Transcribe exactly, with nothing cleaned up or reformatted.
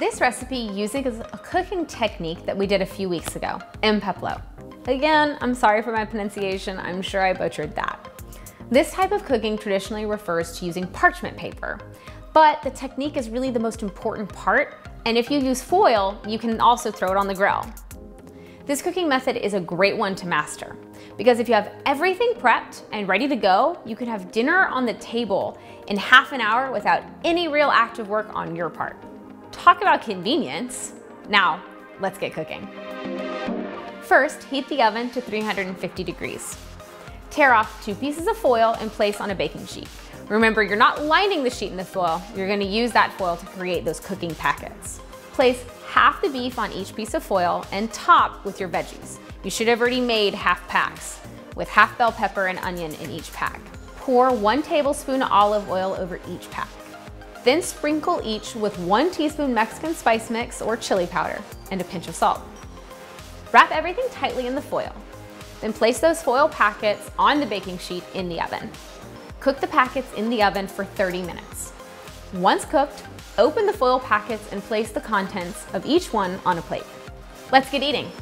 this recipe using a cooking technique that we did a few weeks ago, impeplo. Again, I'm sorry for my pronunciation, I'm sure I butchered that. This type of cooking traditionally refers to using parchment paper, but the technique is really the most important part, and if you use foil, you can also throw it on the grill. This cooking method is a great one to master, because if you have everything prepped and ready to go, you can have dinner on the table in half an hour without any real active work on your part. Talk about convenience. Now, let's get cooking. First, heat the oven to three hundred fifty degrees. Tear off two pieces of foil and place on a baking sheet. Remember, you're not lining the sheet in the foil, you're gonna use that foil to create those cooking packets. Place half the beef on each piece of foil and top with your veggies. You should have already made half packs with half bell pepper and onion in each pack. Pour one tablespoon olive oil over each pack. Then sprinkle each with one teaspoon Mexican spice mix or chili powder and a pinch of salt. Wrap everything tightly in the foil. Then place those foil packets on the baking sheet in the oven. Cook the packets in the oven for thirty minutes. Once cooked, open the foil packets and place the contents of each one on a plate. Let's get eating.